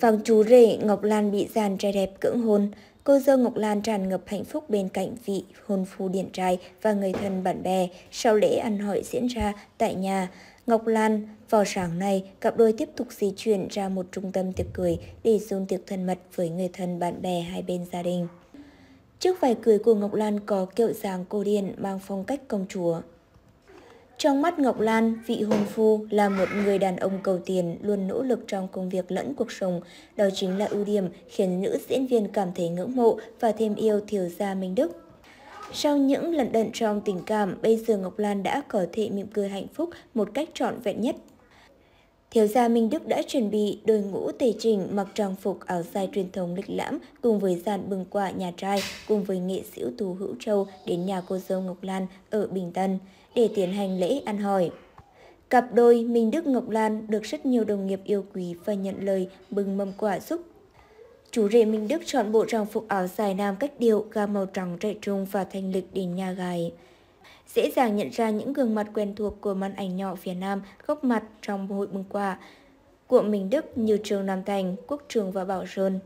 Vàng chú rể Ngọc Lan bị dàn trai đẹp cưỡng hôn, cô dâu Ngọc Lan tràn ngập hạnh phúc bên cạnh vị hôn phu điển trai và người thân bạn bè. Sau lễ ăn hỏi diễn ra tại nhà Ngọc Lan, vào sáng nay, cặp đôi tiếp tục di chuyển ra một trung tâm tiệc cưới để dùng tiệc thân mật với người thân bạn bè hai bên gia đình. Chiếc váy cưới của Ngọc Lan có kiểu dáng cổ điển mang phong cách công chúa. Trong mắt Ngọc Lan, vị hôn phu là một người đàn ông cầu tiền, luôn nỗ lực trong công việc lẫn cuộc sống. Đó chính là ưu điểm khiến nữ diễn viên cảm thấy ngưỡng mộ và thêm yêu thiếu gia Minh Đức. Sau những lần đận trong tình cảm, bây giờ Ngọc Lan đã có thể mỉm cười hạnh phúc một cách trọn vẹn nhất. Thiếu gia Minh Đức đã chuẩn bị đội ngũ tề chỉnh, mặc trang phục áo dài truyền thống lịch lãm cùng với dàn bưng quả nhà trai cùng với nghệ sĩ Tú Hữu Châu đến nhà cô dâu Ngọc Lan ở Bình Tân để tiến hành lễ ăn hỏi. Cặp đôi Minh Đức Ngọc Lan được rất nhiều đồng nghiệp yêu quý và nhận lời bưng mâm quả giúp. Chú rể Minh Đức chọn bộ trang phục áo dài nam cách điệu, ga màu trắng trẻ trung và thanh lịch đến nhà gái. Dễ dàng nhận ra những gương mặt quen thuộc của màn ảnh nhỏ phía Nam góp mặt trong hội bưng quà của Minh Đức như Trương Nam Thành, Quốc Trường và Bảo Sơn.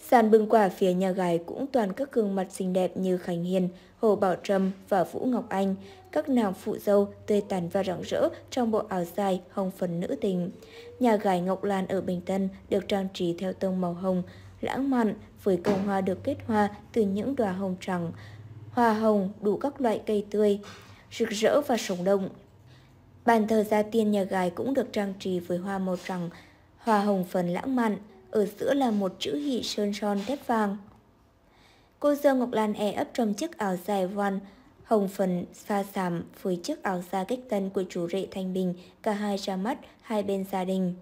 Sàn bưng quà phía nhà gái cũng toàn các gương mặt xinh đẹp như Khánh Hiền, Hồ Bảo Trâm và Vũ Ngọc Anh, các nàng phụ dâu tươi tắn và rạng rỡ trong bộ áo dài hồng phấn nữ tình. Nhà gái Ngọc Lan ở Bình Tân được trang trí theo tông màu hồng lãng mạn với cầu hoa được kết hoa từ những đóa hồng trắng, hoa hồng đủ các loại cây tươi, rực rỡ và sống động. Bàn thờ gia tiên nhà gái cũng được trang trí với hoa màu trắng, hoa hồng phấn lãng mạn, ở giữa là một chữ hỷ sơn son tép vàng. Cô dâu Ngọc Lan e ấp trong chiếc áo dài voan hồng phấn pha xám với chiếc áo da cách tân của chú rể Thành Bình, cả hai ra mắt hai bên gia đình.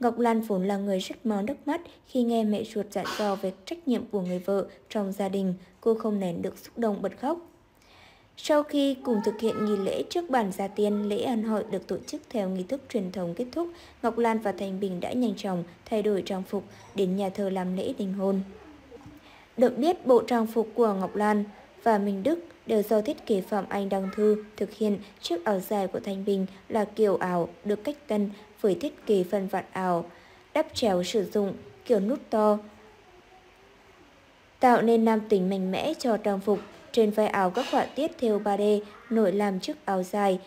Ngọc Lan vốn là người rất máu nước mắt, khi nghe mẹ ruột dặn dò về trách nhiệm của người vợ trong gia đình, cô không nén được xúc động bật khóc. Sau khi cùng thực hiện nghi lễ trước bàn gia tiên, lễ ăn hỏi được tổ chức theo nghi thức truyền thống kết thúc, Ngọc Lan và Thành Bình đã nhanh chóng thay đổi trang phục đến nhà thờ làm lễ đính hôn. Được biết, bộ trang phục của Ngọc Lan và Minh Đức đều do thiết kế Phạm Anh Đăng Thư thực hiện, chiếc áo dài của Thành Bình là kiểu ảo được cách tân với thiết kế phần vạt ảo, đắp chéo sử dụng kiểu nút to, tạo nên nam tính mạnh mẽ cho trang phục. Trên vai áo các họa tiết theo 3D nổi làm chiếc áo dài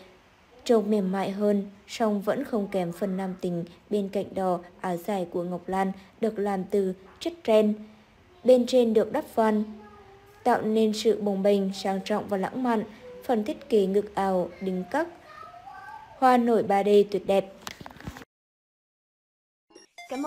trông mềm mại hơn, song vẫn không kém phần nam tính. Bên cạnh đó, áo dài của Ngọc Lan được làm từ chất ren, bên trên được đắp voan, tạo nên sự bồng bềnh, sang trọng và lãng mạn. Phần thiết kế ngực ảo đính các hoa nổi 3D tuyệt đẹp. Cảm